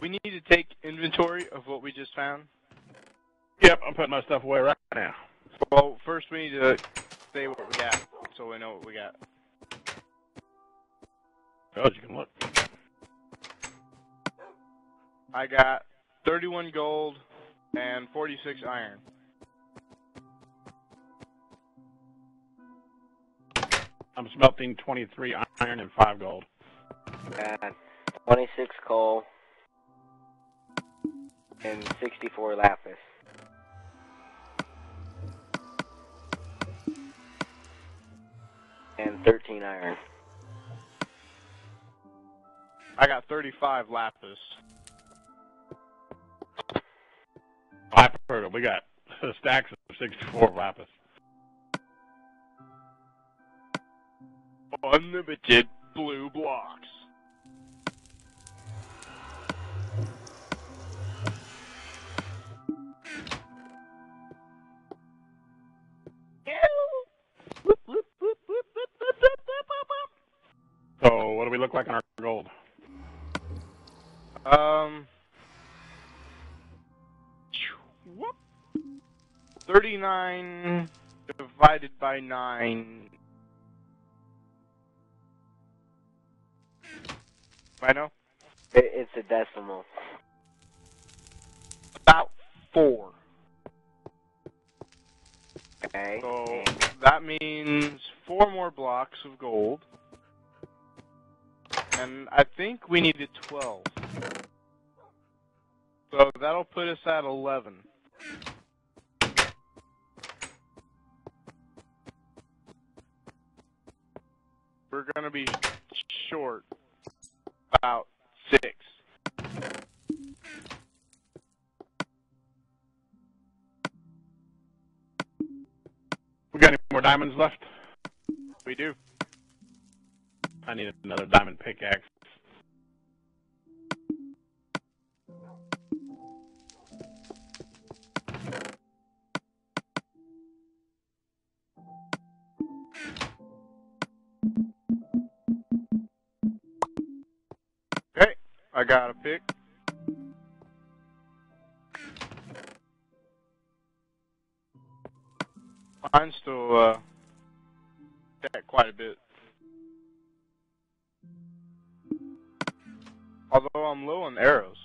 We need to take inventory of what we just found. Yep, I'm putting my stuff away right now. Well, first we need to say what we got, so we know what we got. Oh, you can look. I got 31 gold and 46 iron. I'm smelting 23 iron and 5 gold. Got 26 coal and 64 lapis. And 13 iron. I got 35 lapis. I've heard it. We got stacks of 64 lapis. Unlimited blue blocks. So, what do we look like in our gold? Whoop. 39 divided by 9. I know. It's a decimal. About 4. Okay. So that means 4 more blocks of gold. And I think we needed 12. So that'll put us at 11. We're gonna be short. About 6. We got any more diamonds left? We do. I need another diamond pickaxe. I got a pick. Mine's still got quite a bit. Although I'm low on arrows.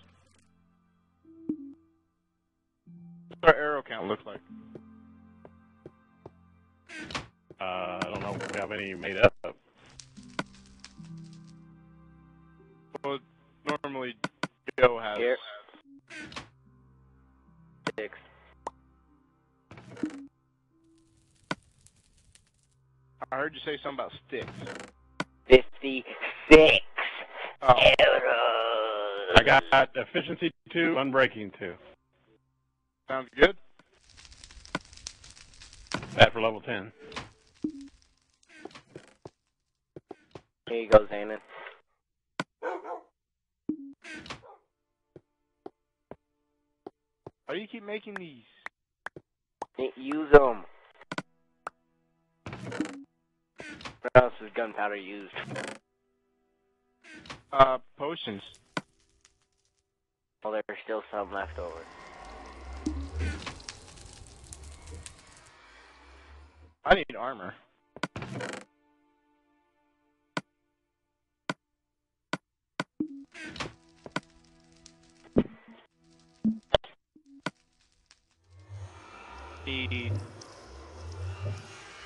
What's our arrow count look like? I don't know if we have any made up. Well, normally, Joe has 6. I heard you say something about sticks. 56 arrows. I got efficiency 2, unbreaking 2. Sounds good. That for level 10. Here you go, Zannon. Why do you keep making these? Can't use them. What else is gunpowder used? Potions. Well, there's still some left over. I need armor. Need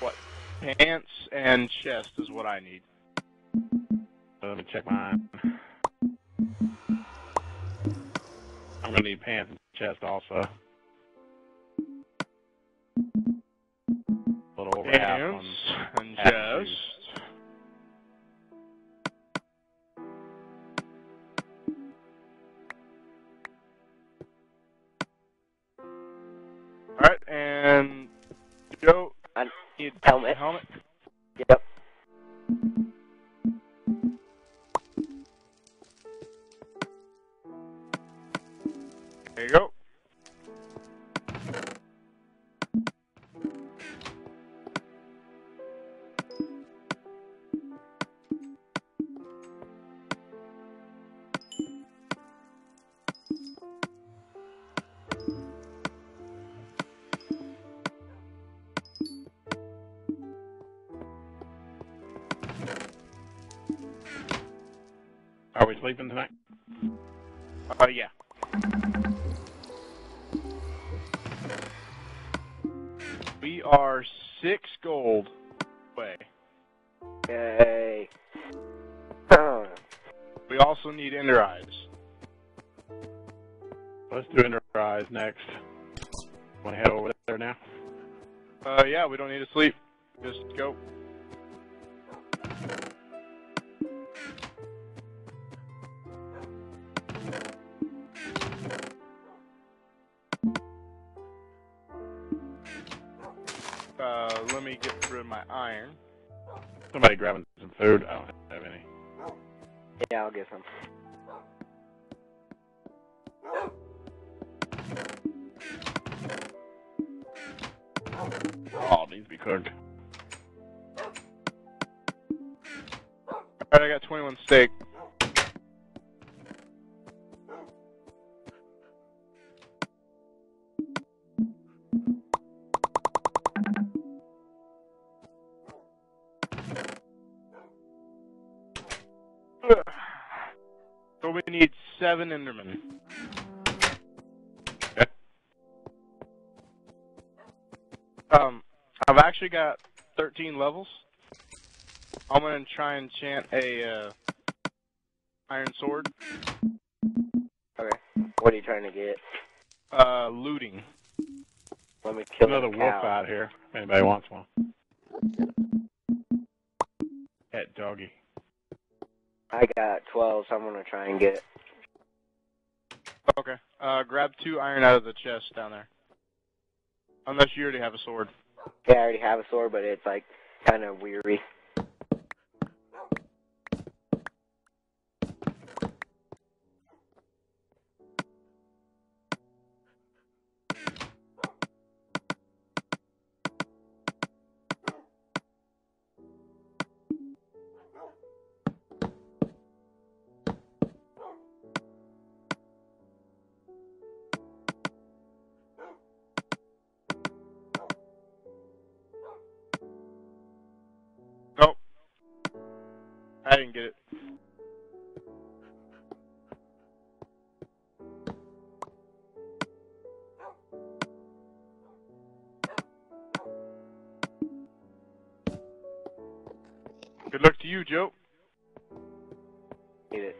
what? Pants and chest is what I need. Let me check mine. I'm gonna need pants and chest also. A little over half on and chest. And Joe, I need helmet. Yep. There you go. Are we sleeping tonight? Oh, yeah. We are 6 gold away. Yay. We also need Ender Eyes. Let's do Ender Eyes next. Want to head over there now? Yeah, we don't need to sleep. Just go. Let me get rid of my iron. Somebody grabbing some food. I don't have any. Yeah, I'll get some. Oh, it needs to be cooked. Alright, I got 21 steak. So we need 7 Endermen. Okay. I've actually got 13 levels. I'm gonna try and enchant a iron sword. Okay. What are you trying to get? Looting. Let me kill another wolf out here. If anybody wants one? Pet doggy. I got 12, so I'm gonna try and get it. Okay. Grab 2 iron out of the chest down there. Unless you already have a sword. Yeah, I already have a sword, but it's like kind of weary. I didn't get it. Good luck to you, Joe. Get it.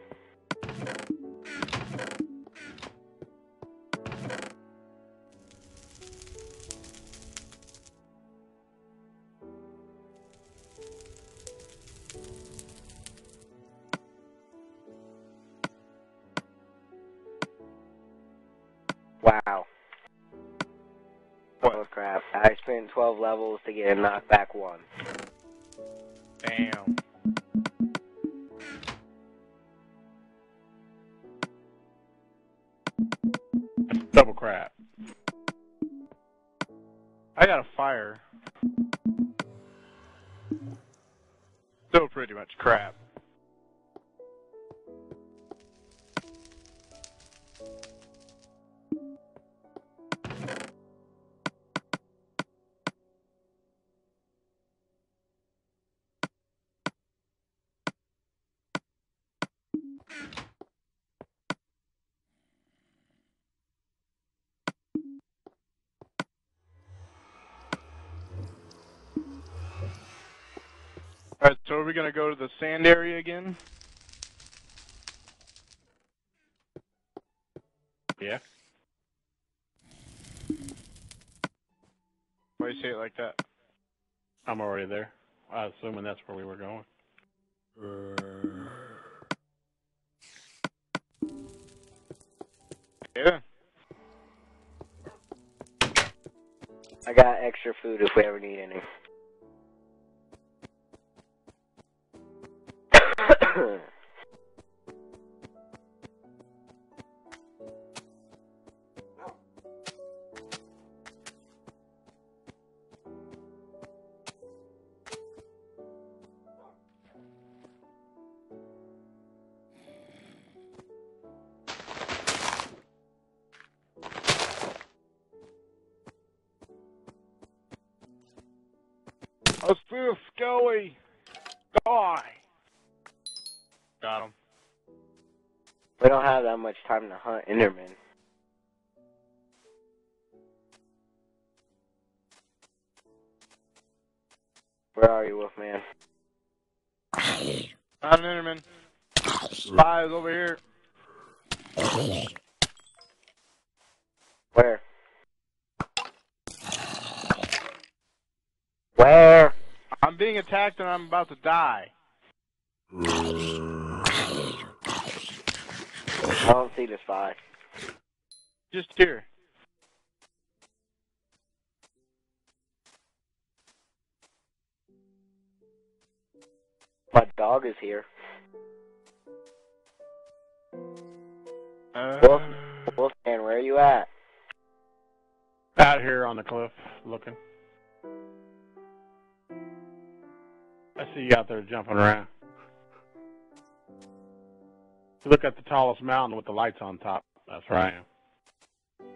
Wow. What? Oh crap. I spent 12 levels to get a knockback 1. Damn. That's double crap. I got a fire. Still pretty much crap. Alright, so are we going to go to the sand area again? Yeah. Why do you say it like that? I'm already there. I was assuming that's where we were going. Yeah. I got extra food if we ever need any. I feel skelly. Die. Got him. We don't have that much time to hunt Endermen. Where are you, Wolfman? Found an Enderman. Five's over here. Where? Where? I'm being attacked and I'm about to die. I don't see this fire. Just here. My dog is here. Wolfman, where are you at? Out here on the cliff, looking. I see you out there jumping around. Look at the tallest mountain with the lights on top. That's where I am.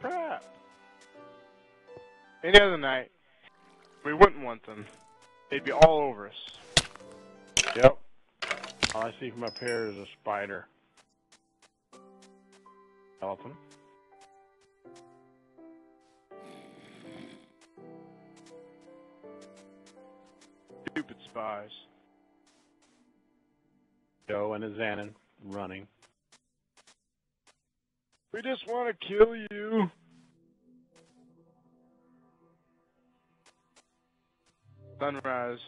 Crap. Any other night, we wouldn't want them. They'd be all over us. Yep. All I see from up here is a spider. Elephant. Stupid spies. Joe and a Zannon running. We just want to kill you. Sunrise.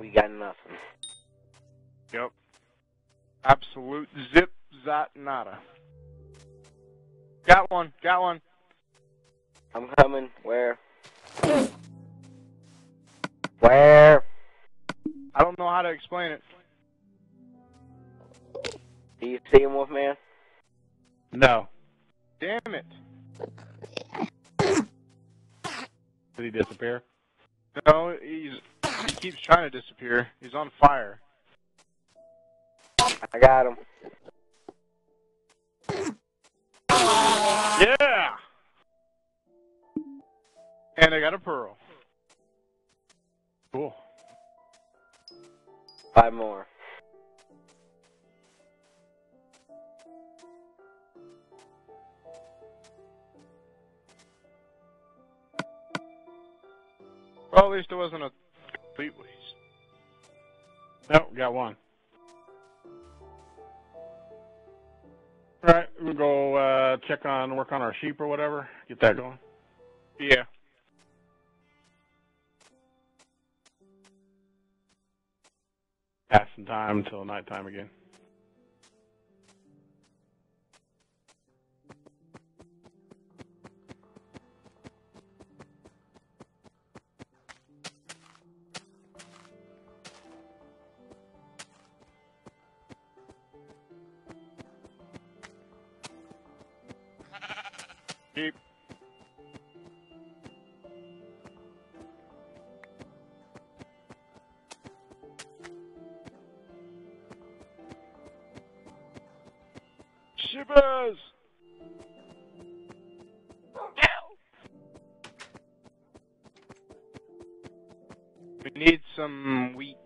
We got nothing. Yep. Absolute zip, zot, nada. Got one, got one. I'm coming. Where? Where? I don't know how to explain it. Do you see him, Wolfman? No. Damn it. Did he disappear? No, he keeps trying to disappear. He's on fire. I got him. Yeah! And I got a pearl. Cool. 5 more. Well, at least it wasn't a complete waste. Nope, got one. Alright, we'll go check on, work on our sheep or whatever. Get that going. Yeah. Pass some time until nighttime again. Sheep. Shippers! We need some wheat.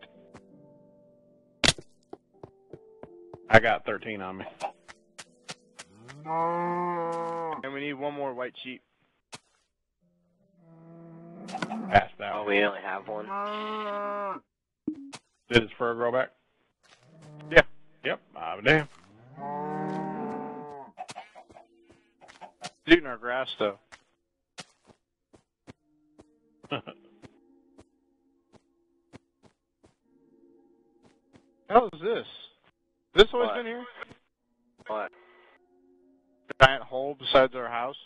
I got 13 on me. And we need one more white sheep. Pass that one. Oh, we only have one. Did his fur grow back? Yeah. Yep. I'm damn. Eating our grass though. How's this? This always been here? What? Giant hole beside their house?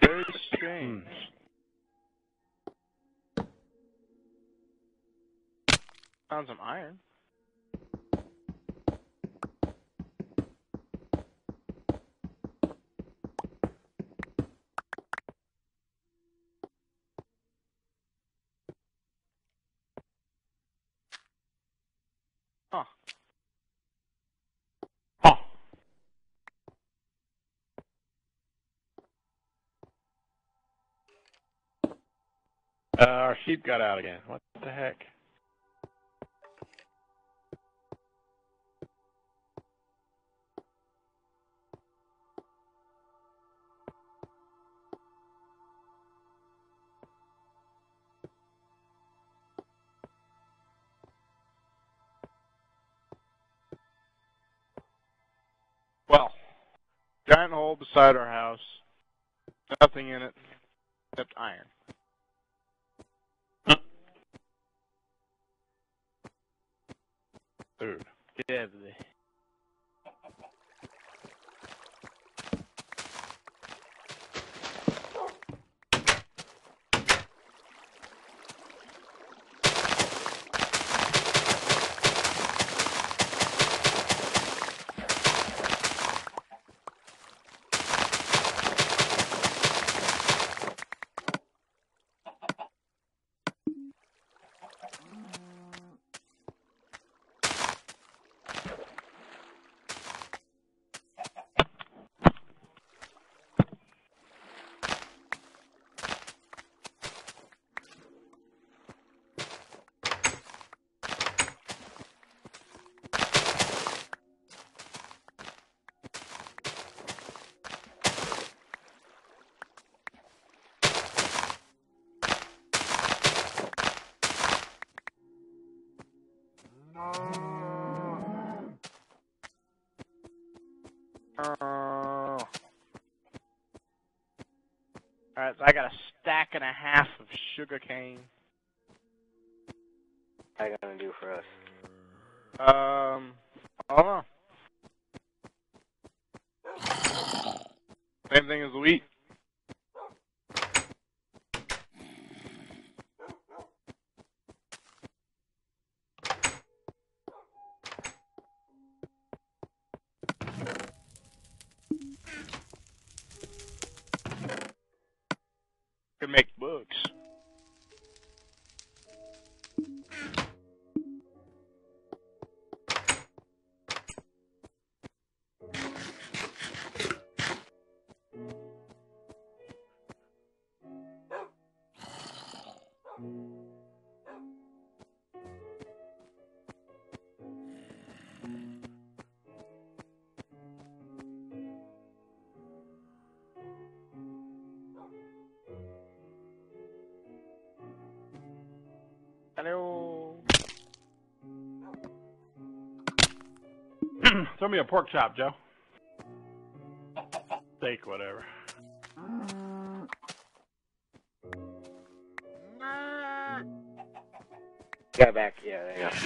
Very strange. Found some iron. Huh. Huh. Our sheep got out again. What the heck? Giant hole beside our house, nothing in it except iron. Dude. Get out of there. Alright, so I got a stack and a half of sugar cane. What are you gonna do for us? I don't know. Same thing as the wheat. Hello. Throw me a pork chop, Joe. Steak, whatever. Yeah, back. Yeah, there you go.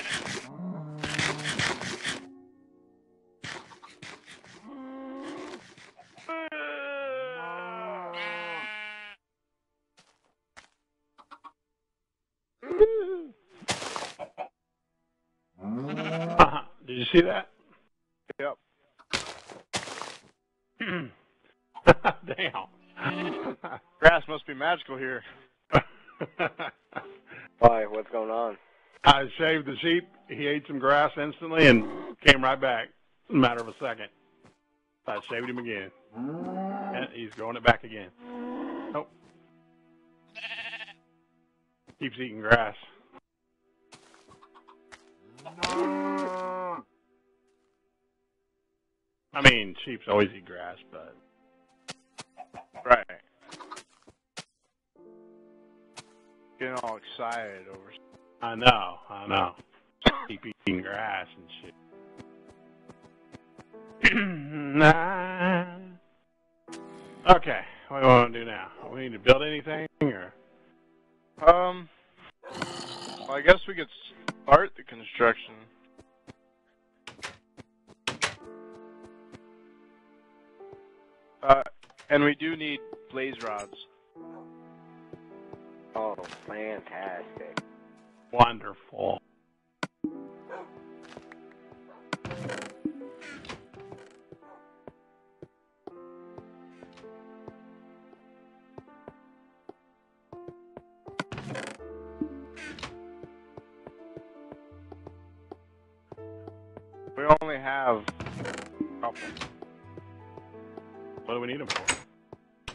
Did you see that? Yep. Damn. Grass must be magical here. Why? What's going on? I shaved the sheep, he ate some grass instantly and came right back in a matter of a second. I shaved him again. And he's growing it back again. Nope. Keeps eating grass. I mean, sheeps always eat grass, but... Right. Getting all excited over... I know. Keep eating grass and shit. Okay, what do we want to do now? We need to build anything, or? Well, I guess we could start the construction. And we do need blaze rods. Oh, fantastic. Wonderful. We only have a couple. What do we need them for?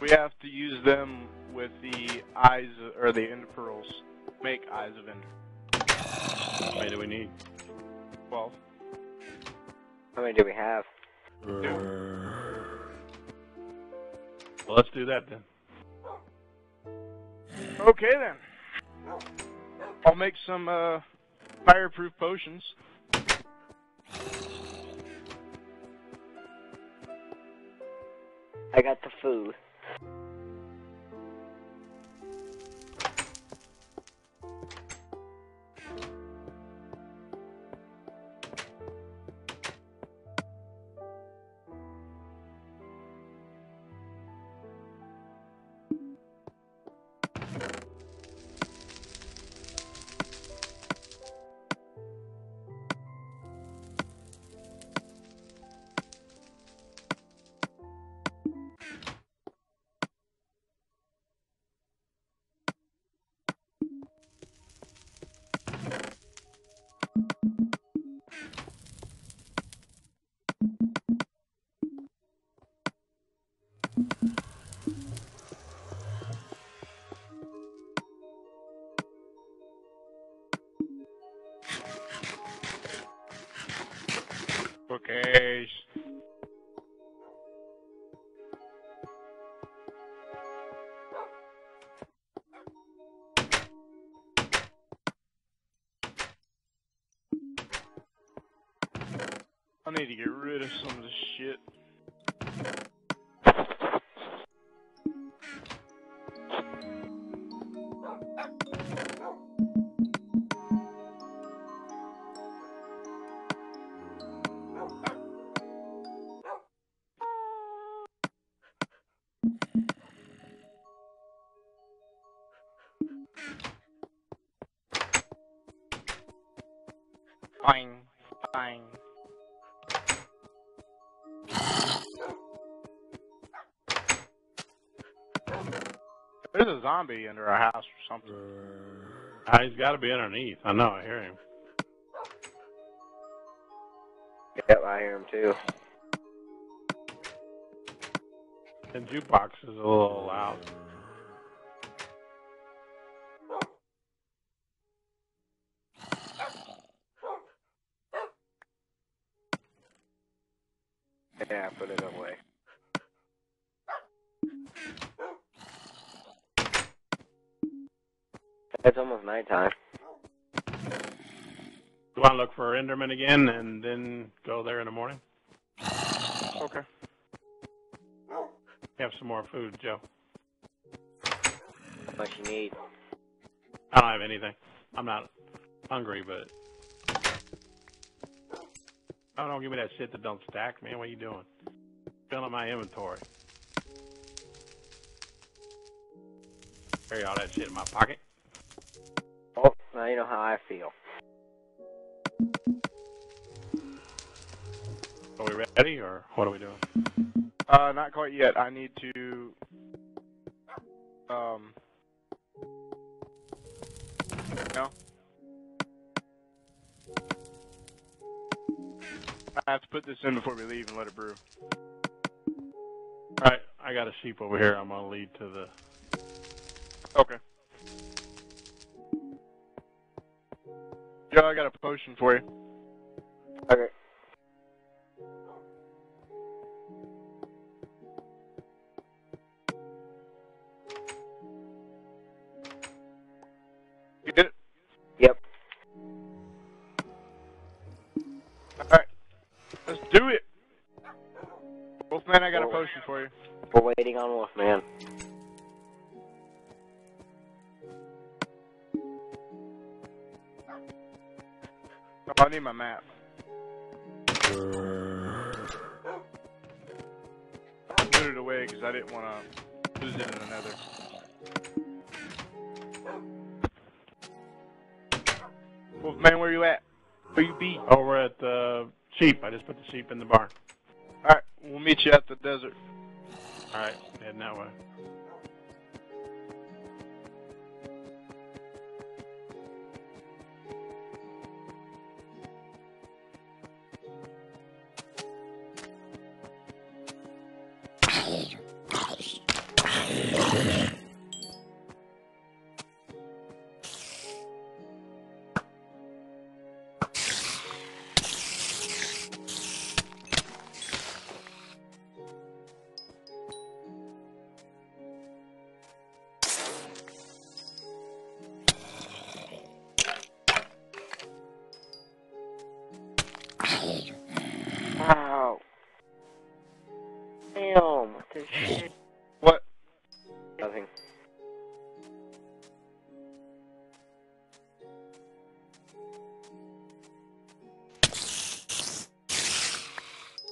We have to use them with the eyes, or the ender pearls. Make eyes of ender. How many do we need? 12. How many do we have? 2. Well, let's do that then. Okay then. I'll make some fireproof potions. I got the food. Okay. I need to get rid of some of this shit. Fine. There's a zombie under our house or something. He's got to be underneath. I know, I hear him. Yep, I hear him too. The jukebox is a little loud. Yeah, put it away. It's almost nighttime. Do you want to look for Enderman again and then go there in the morning? Okay. We have some more food, Joe. How much you need? I don't have anything. I'm not hungry, but... Oh, don't give me that shit that don't stack, man. What are you doing? Filling my inventory. Carry all that shit in my pocket. Oh, now you know how I feel. Are we ready, or what are we doing? Not quite yet. I need to... No? I have to put this in before we leave and let it brew. Alright, I got a sheep over here. I'm going to lead to the... Okay. Joe, I got a potion for you. Okay. You did it? Yep. Alright. Let's do it! Wolfman, I got a potion for you. We're waiting on Wolfman. Oh, I need my map. I put it away because I didn't want to lose it in another. Wolfman, where you at? Where you be? Oh, we're at the sheep. I just put the sheep in the barn. Alright, we'll meet you at the desert. Alright, heading that way.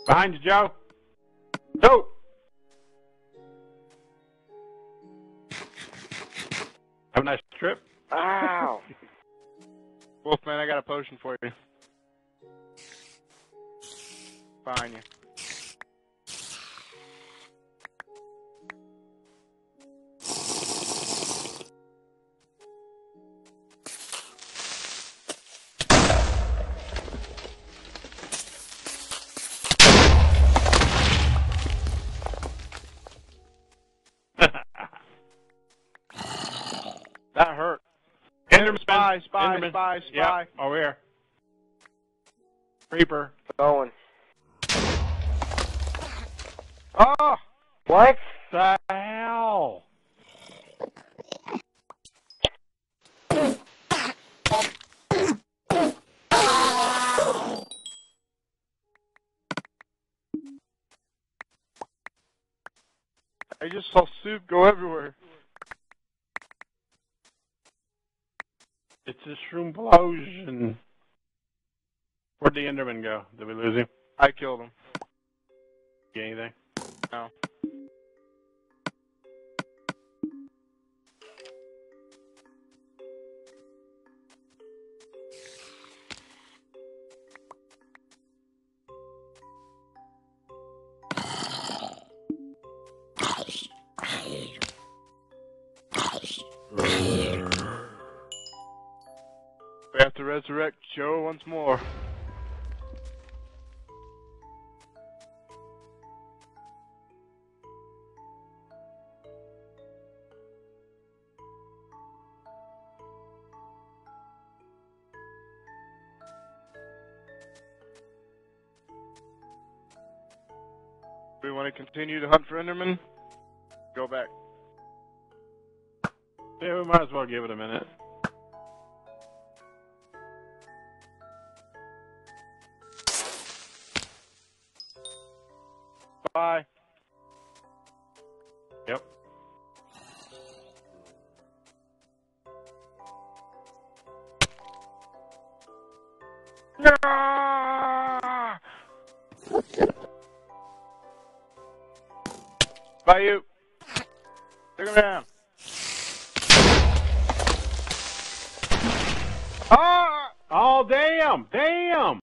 Behind you, Joe. Joe! Have a nice trip. Ow! Wolfman, I got a potion for you. Behind you. That hurt. Enderman, spy. Yeah, over here. Creeper. Going. Oh! What the hell? I just saw soup go everywhere. It's a shroom-plosion. Where'd the Enderman go? Did we lose him? I killed him. Get anything? No. We have to resurrect Joe once more. We want to continue to hunt for Enderman. Go back. Yeah, we might as well give it a minute. Bye. Yep. Bye, you. Take him down. Ah! Oh, damn!